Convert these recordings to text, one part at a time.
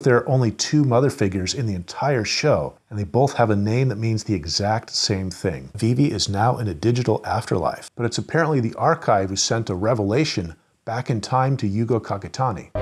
There are only two mother figures in the entire show, and they both have a name that means the exact same thing. Vivi is now in a digital afterlife, but it's apparently the Archive who sent a revelation back in time to Yugo Kakitani.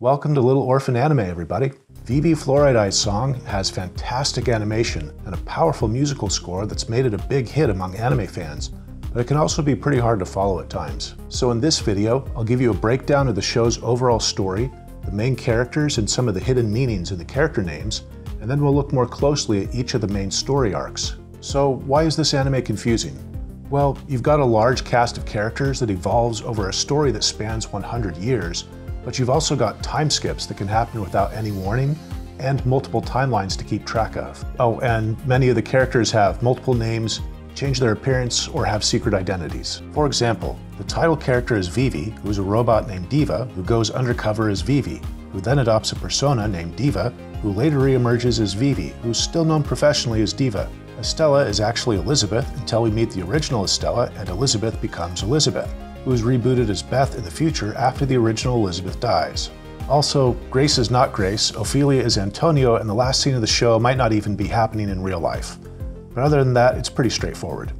Welcome to Little Orphan Anime, everybody. Vivy Fluorite Eye's Song has fantastic animation and a powerful musical score that's made it a big hit among anime fans, but it can also be pretty hard to follow at times. So in this video, I'll give you a breakdown of the show's overall story, the main characters and some of the hidden meanings in the character names, and then we'll look more closely at each of the main story arcs. So why is this anime confusing? Well, you've got a large cast of characters that evolves over a story that spans 100 years, but you've also got time skips that can happen without any warning, and multiple timelines to keep track of. Oh, and many of the characters have multiple names, change their appearance, or have secret identities. For example, the title character is Vivi, who is a robot named Diva, who goes undercover as Vivi, who then adopts a persona named Diva, who later reemerges as Vivi, who's still known professionally as Diva. Estella is actually Elizabeth until we meet the original Estella, and Elizabeth becomes Elizabeth, who is rebooted as Beth in the future after the original Elizabeth dies. Also, Grace is not Grace, Ophelia is Antonio, and the last scene of the show might not even be happening in real life. But other than that, it's pretty straightforward.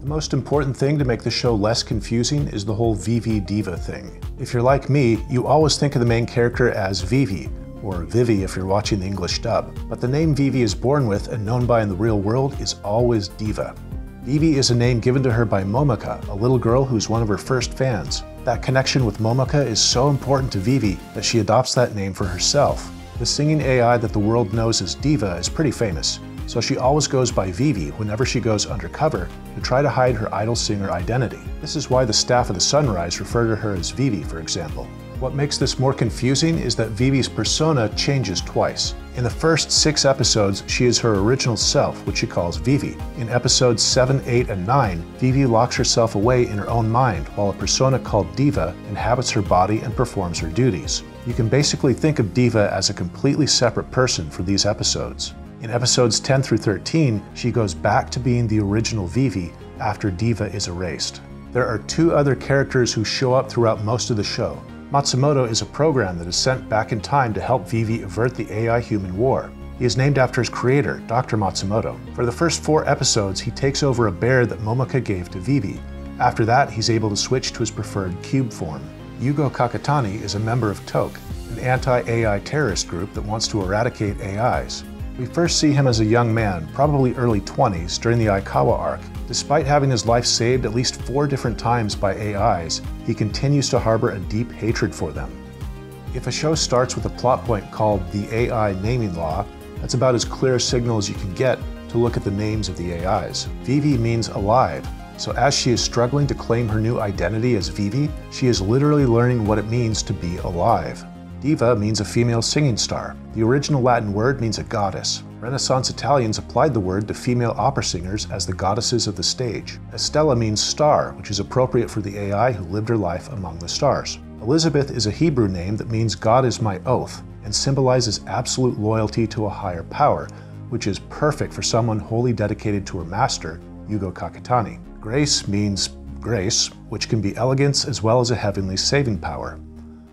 The most important thing to make the show less confusing is the whole Vivi Diva thing. If you're like me, you always think of the main character as Vivi, or Vivi if you're watching the English dub. But the name Vivi is born with and known by in the real world is always Diva. Vivi is a name given to her by Momoka, a little girl who's one of her first fans. That connection with Momoka is so important to Vivi that she adopts that name for herself. The singing AI that the world knows as Diva is pretty famous, so she always goes by Vivi whenever she goes undercover to try to hide her idol singer identity. This is why the staff of the Sunrise refer to her as Vivi, for example. What makes this more confusing is that Vivi's persona changes twice. In the first 6 episodes, she is her original self, which she calls Vivi. In episodes 7, 8, and 9, Vivi locks herself away in her own mind, while a persona called Diva inhabits her body and performs her duties. You can basically think of Diva as a completely separate person for these episodes. In episodes 10 through 13, she goes back to being the original Vivi after Diva is erased. There are 2 other characters who show up throughout most of the show. Matsumoto is a program that is sent back in time to help Vivi avert the AI-human war. He is named after his creator, Dr. Matsumoto. For the first 4 episodes, he takes over a bear that Momoka gave to Vivi. After that, he's able to switch to his preferred cube form. Yugo Kakitani is a member of TOK, an anti-AI terrorist group that wants to eradicate AIs. We first see him as a young man, probably early 20s, during the Aikawa arc. Despite having his life saved at least 4 different times by AIs, he continues to harbor a deep hatred for them. If a show starts with a plot point called the AI naming law, that's about as clear a signal as you can get to look at the names of the AIs. Vivi means alive, so as she is struggling to claim her new identity as Vivi, she is literally learning what it means to be alive. Diva means a female singing star. The original Latin word means a goddess. Renaissance Italians applied the word to female opera singers as the goddesses of the stage. Estella means star, which is appropriate for the AI who lived her life among the stars. Elizabeth is a Hebrew name that means God is my oath and symbolizes absolute loyalty to a higher power, which is perfect for someone wholly dedicated to her master, Yugo Kakitani. Grace means grace, which can be elegance as well as a heavenly saving power.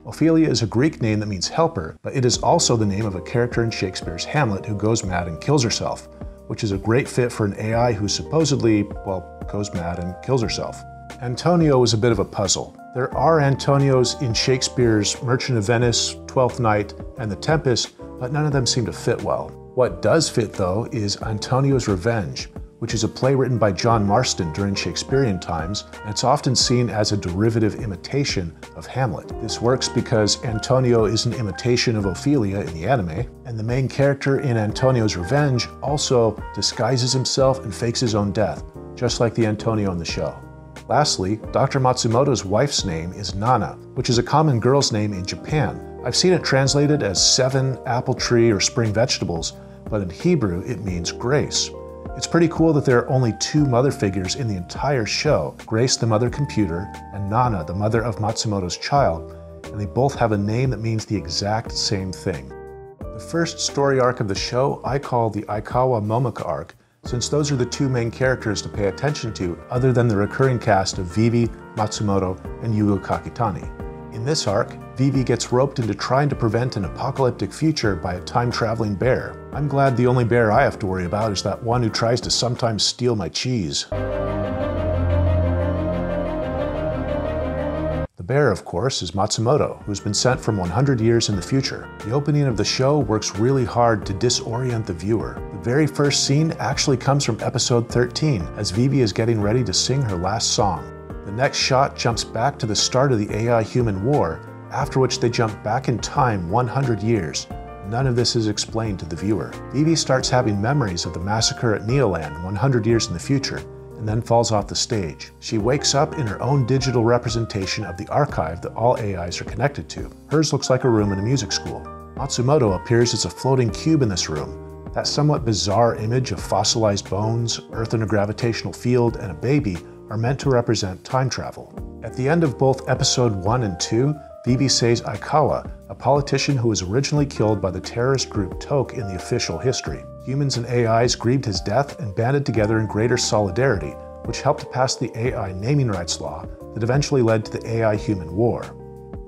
Ophelia is a Greek name that means helper, but it is also the name of a character in Shakespeare's Hamlet who goes mad and kills herself, which is a great fit for an AI who supposedly, well, goes mad and kills herself. Antonio is a bit of a puzzle. There are Antonios in Shakespeare's Merchant of Venice, Twelfth Night, and The Tempest, but none of them seem to fit well. What does fit, though, is Antonio's Revenge, which is a play written by John Marston during Shakespearean times, and it's often seen as a derivative imitation of Hamlet. This works because Antonio is an imitation of Ophelia in the anime, and the main character in Antonio's Revenge also disguises himself and fakes his own death, just like the Antonio in the show. Lastly, Dr. Matsumoto's wife's name is Nana, which is a common girl's name in Japan. I've seen it translated as 7 apple tree or spring vegetables, but in Hebrew it means grace. It's pretty cool that there are only 2 mother figures in the entire show, Grace the mother computer and Nana the mother of Matsumoto's child, and they both have a name that means the exact same thing. The first story arc of the show I call the Aikawa Momoka arc, since those are the 2 main characters to pay attention to other than the recurring cast of Vivi, Matsumoto, and Yugo Kakitani. In this arc, Vivi gets roped into trying to prevent an apocalyptic future by a time-traveling bear. I'm glad the only bear I have to worry about is that one who tries to sometimes steal my cheese. The bear, of course, is Matsumoto, who's been sent from 100 years in the future. The opening of the show works really hard to disorient the viewer. The very first scene actually comes from episode 13, as Vivi is getting ready to sing her last song. The next shot jumps back to the start of the AI-human war, after which they jump back in time 100 years. None of this is explained to the viewer. Vivi starts having memories of the massacre at Neoland 100 years in the future, and then falls off the stage. She wakes up in her own digital representation of the archive that all AIs are connected to. Hers looks like a room in a music school. Matsumoto appears as a floating cube in this room. That somewhat bizarre image of fossilized bones, Earth in a gravitational field, and a baby are meant to represent time travel. At the end of both episode 1 and 2, Vivi saves Aikawa, a politician who was originally killed by the terrorist group TOK in the official history. Humans and AIs grieved his death and banded together in greater solidarity, which helped pass the AI naming rights law that eventually led to the AI-human war.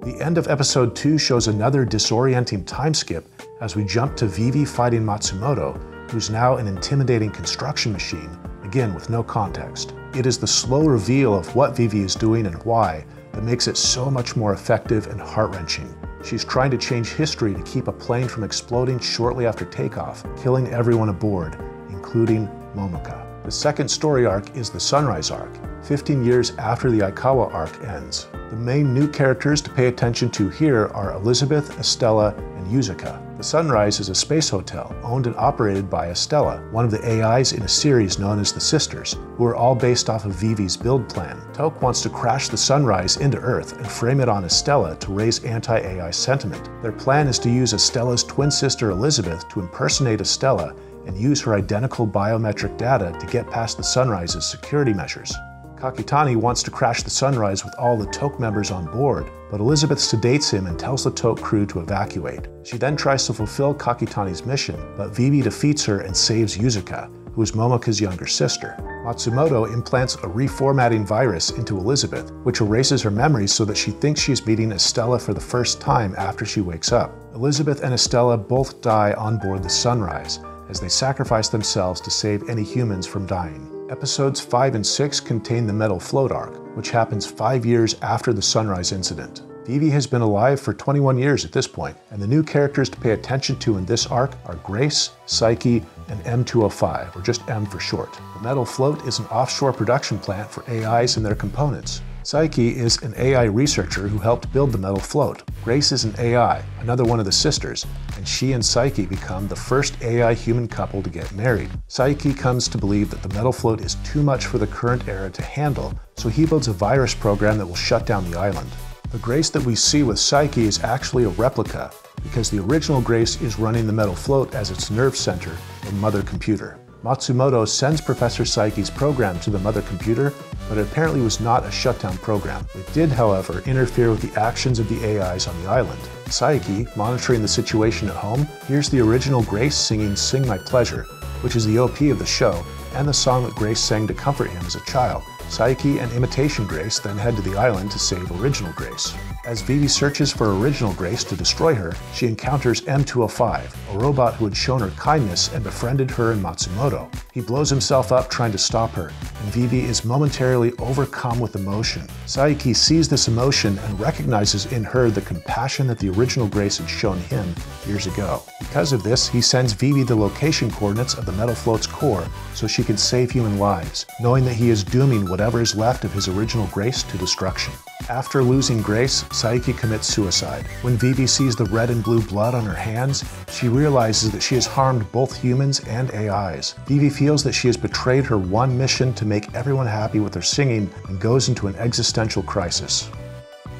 The end of episode 2 shows another disorienting time skip as we jump to Vivi fighting Matsumoto, who's now an intimidating construction machine, again with no context. It is the slow reveal of what Vivi is doing and why that makes it so much more effective and heart-wrenching. She's trying to change history to keep a plane from exploding shortly after takeoff, killing everyone aboard, including Momoka. The second story arc is the Sunrise Arc, 15 years after the Aikawa arc ends. The main new characters to pay attention to here are Elizabeth, Estella, and Yuzuka. The Sunrise is a space hotel owned and operated by Estella, one of the AIs in a series known as the Sisters, who are all based off of Vivi's build plan. TOK wants to crash the Sunrise into Earth and frame it on Estella to raise anti-AI sentiment. Their plan is to use Estella's twin sister Elizabeth to impersonate Estella and use her identical biometric data to get past the Sunrise's security measures. Kakitani wants to crash the Sunrise with all the TOK members on board, but Elizabeth sedates him and tells the TOK crew to evacuate. She then tries to fulfill Kakitani's mission, but Vivi defeats her and saves Yuzuka, who is Momoka's younger sister. Matsumoto implants a reformatting virus into Elizabeth, which erases her memories so that she thinks she's meeting Estella for the first time after she wakes up. Elizabeth and Estella both die on board the Sunrise, as they sacrifice themselves to save any humans from dying. Episodes 5 and 6 contain the Metal Float Arc, which happens 5 years after the Sunrise incident. Vivi has been alive for 21 years at this point, and the new characters to pay attention to in this arc are Grace, Psyche, and M205, or just M for short. The Metal Float is an offshore production plant for AIs and their components. Psyche is an AI researcher who helped build the Metal Float. Grace is an AI, another one of the sisters, and she and Psyche become the first AI-human couple to get married. Psyche comes to believe that the Metal Float is too much for the current era to handle, so he builds a virus program that will shut down the island. The Grace that we see with Psyche is actually a replica, because the original Grace is running the Metal Float as its nerve center and mother computer. Matsumoto sends Professor Psyche's program to the mother computer, but it apparently was not a shutdown program. It did, however, interfere with the actions of the AIs on the island. Psyche, monitoring the situation at home, hears the original Grace singing Sing My Pleasure, which is the OP of the show, and the song that Grace sang to comfort him as a child. Psyche and Imitation Grace then head to the island to save Original Grace. As Vivi searches for Original Grace to destroy her, she encounters M205, a robot who had shown her kindness and befriended her and Matsumoto. He blows himself up trying to stop her, and Vivi is momentarily overcome with emotion. Saiki sees this emotion and recognizes in her the compassion that the Original Grace had shown him years ago. Because of this, he sends Vivi the location coordinates of the Metal Float's core so she can save human lives, knowing that he is dooming whatever is left of his Original Grace to destruction. After losing Grace, Saiki commits suicide. When Vivi sees the red and blue blood on her hands, she realizes that she has harmed both humans and AIs. Vivi feels that she has betrayed her one mission to make everyone happy with her singing and goes into an existential crisis.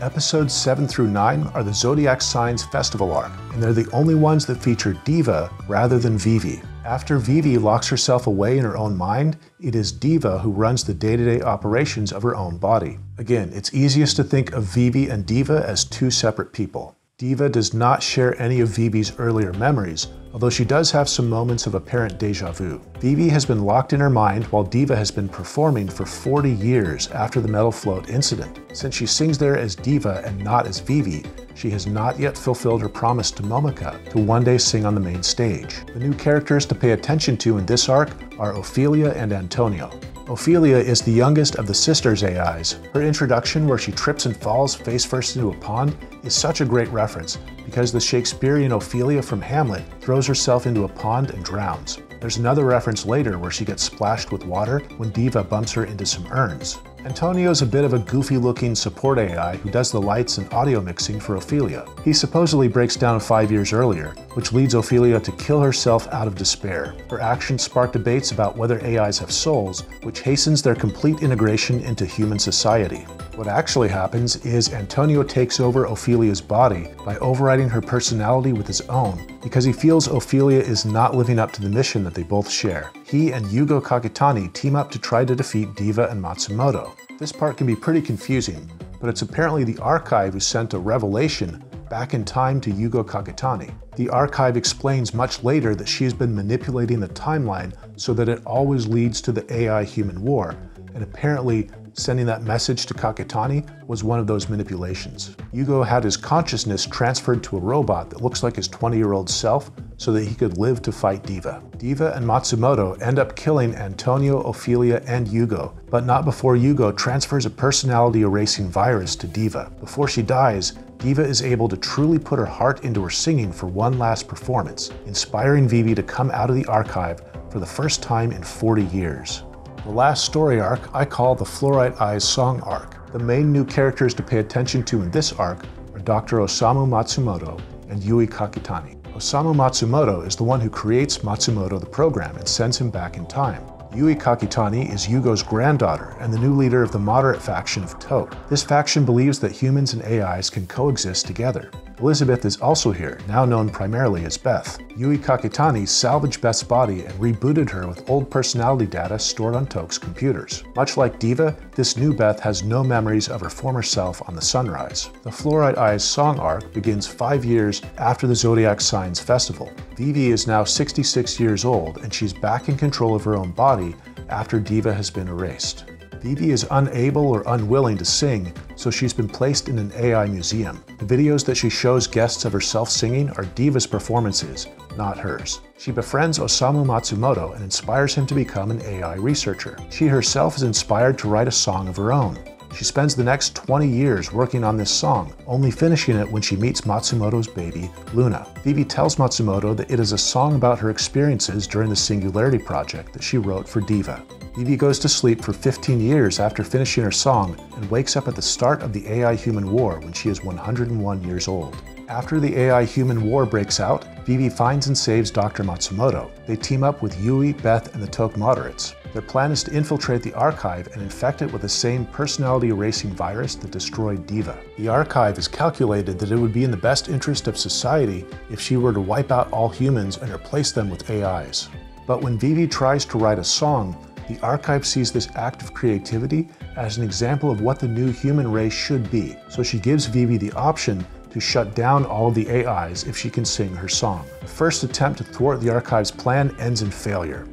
Episodes 7 through 9 are the Zodiac Signs Festival arc, and they're the only ones that feature Diva rather than Vivi. After Vivi locks herself away in her own mind, it is Diva who runs the day-to-day operations of her own body. Again, it's easiest to think of Vivi and Diva as two separate people. Diva does not share any of Vivi's earlier memories, although she does have some moments of apparent deja vu. Vivi has been locked in her mind while Diva has been performing for 40 years after the Metal Float incident. Since she sings there as Diva and not as Vivi, she has not yet fulfilled her promise to Momoka to one day sing on the main stage. The new characters to pay attention to in this arc are Ophelia and Antonio. Ophelia is the youngest of the sisters' AIs. Her introduction, where she trips and falls face first into a pond, is such a great reference because the Shakespearean Ophelia from Hamlet throws herself into a pond and drowns. There's another reference later where she gets splashed with water when Diva bumps her into some urns. Antonio's a bit of a goofy-looking support AI who does the lights and audio mixing for Ophelia. He supposedly breaks down 5 years earlier, which leads Ophelia to kill herself out of despair. Her actions spark debates about whether AIs have souls, which hastens their complete integration into human society. What actually happens is Antonio takes over Ophelia's body by overriding her personality with his own because he feels Ophelia is not living up to the mission that they both share. He and Yugo Kakitani team up to try to defeat Diva and Matsumoto. This part can be pretty confusing, but it's apparently the Archive who sent a revelation back in time to Yugo Kakitani. The Archive explains much later that she's been manipulating the timeline so that it always leads to the AI-human war, and apparently sending that message to Kakitani was one of those manipulations. Yugo had his consciousness transferred to a robot that looks like his 20-year-old self so that he could live to fight Diva. Diva and Matsumoto end up killing Antonio, Ophelia, and Yugo, but not before Yugo transfers a personality-erasing virus to Diva. Before she dies, Diva is able to truly put her heart into her singing for one last performance, inspiring Vivi to come out of the Archive for the first time in 40 years. The last story arc I call the Fluorite Eye's Song arc. The main new characters to pay attention to in this arc are Dr. Osamu Matsumoto and Yui Kakitani. Osamu Matsumoto is the one who creates Matsumoto the program and sends him back in time. Yui Kakitani is Yugo's granddaughter and the new leader of the moderate faction of TOK. This faction believes that humans and AIs can coexist together. Elizabeth is also here, now known primarily as Beth. Yui Kakitani salvaged Beth's body and rebooted her with old personality data stored on TOK's computers. Much like Diva, this new Beth has no memories of her former self on the Sunrise. The Fluorite Eye's Song arc begins 5 years after the Zodiac Signs Festival. Vivi is now 66 years old and she's back in control of her own body after Diva has been erased. Vivi is unable or unwilling to sing, so she's been placed in an AI museum. The videos that she shows guests of herself singing are Diva's performances, not hers. She befriends Osamu Matsumoto and inspires him to become an AI researcher. She herself is inspired to write a song of her own. She spends the next 20 years working on this song, only finishing it when she meets Matsumoto's baby, Luna. Vivi tells Matsumoto that it is a song about her experiences during the Singularity project that she wrote for Diva. Vivi goes to sleep for 15 years after finishing her song and wakes up at the start of the AI-Human War when she is 101 years old. After the AI-Human War breaks out, Vivi finds and saves Dr. Matsumoto. They team up with Yui, Beth, and the TOK moderates. Their plan is to infiltrate the Archive and infect it with the same personality-erasing virus that destroyed Diva. The Archive has calculated that it would be in the best interest of society if she were to wipe out all humans and replace them with AIs. But when Vivi tries to write a song, the Archive sees this act of creativity as an example of what the new human race should be, so she gives Vivi the option to shut down all of the AIs if she can sing her song. The first attempt to thwart the Archive's plan ends in failure.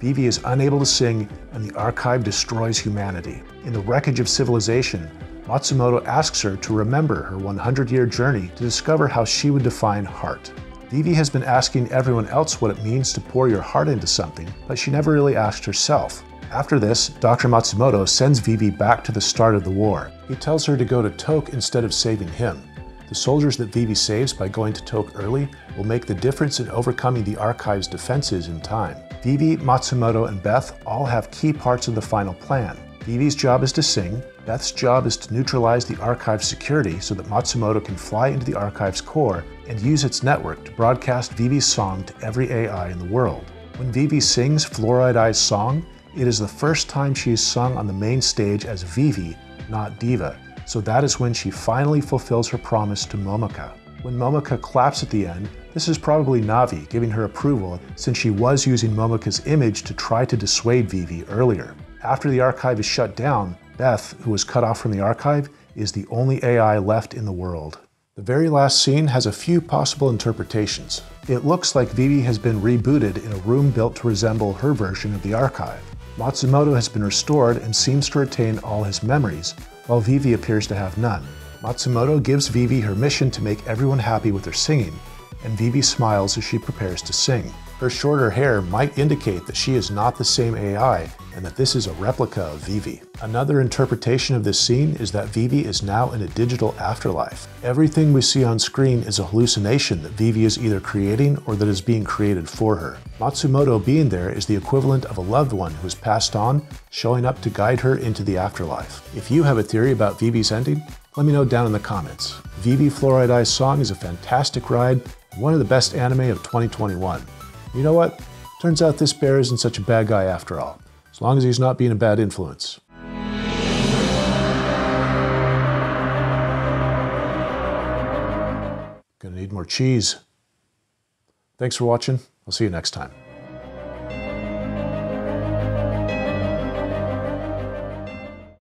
Vivi is unable to sing, and the Archive destroys humanity. In the wreckage of civilization, Matsumoto asks her to remember her 100-year journey to discover how she would define heart. Vivi has been asking everyone else what it means to pour your heart into something, but she never really asked herself. After this, Dr. Matsumoto sends Vivi back to the start of the war. He tells her to go to TOK instead of saving him. The soldiers that Vivi saves by going to TOK early will make the difference in overcoming the Archive's defenses in time. Vivi, Matsumoto, and Beth all have key parts of the final plan. Vivi's job is to sing, Beth's job is to neutralize the Archive's security so that Matsumoto can fly into the Archive's core and use its network to broadcast Vivi's song to every AI in the world. When Vivi sings Fluorite Eye's Song, it is the first time she is sung on the main stage as Vivi, not Diva, so that is when she finally fulfills her promise to Momoka. When Momoka claps at the end, this is probably Navi giving her approval since she was using Momoka's image to try to dissuade Vivi earlier. After the Archive is shut down, Beth, who was cut off from the Archive, is the only AI left in the world. The very last scene has a few possible interpretations. It looks like Vivi has been rebooted in a room built to resemble her version of the Archive. Matsumoto has been restored and seems to retain all his memories, while Vivi appears to have none. Matsumoto gives Vivi her mission to make everyone happy with her singing, and Vivi smiles as she prepares to sing. Her shorter hair might indicate that she is not the same AI, and that this is a replica of Vivi. Another interpretation of this scene is that Vivi is now in a digital afterlife. Everything we see on screen is a hallucination that Vivi is either creating or that is being created for her. Matsumoto being there is the equivalent of a loved one who has passed on, showing up to guide her into the afterlife. If you have a theory about Vivi's ending, let me know down in the comments. Vivy: Fluorite Eye's Song is a fantastic ride, one of the best anime of 2021. You know what? Turns out this bear isn't such a bad guy after all, as long as he's not being a bad influence. Gonna need more cheese. Thanks for watching. I'll see you next time.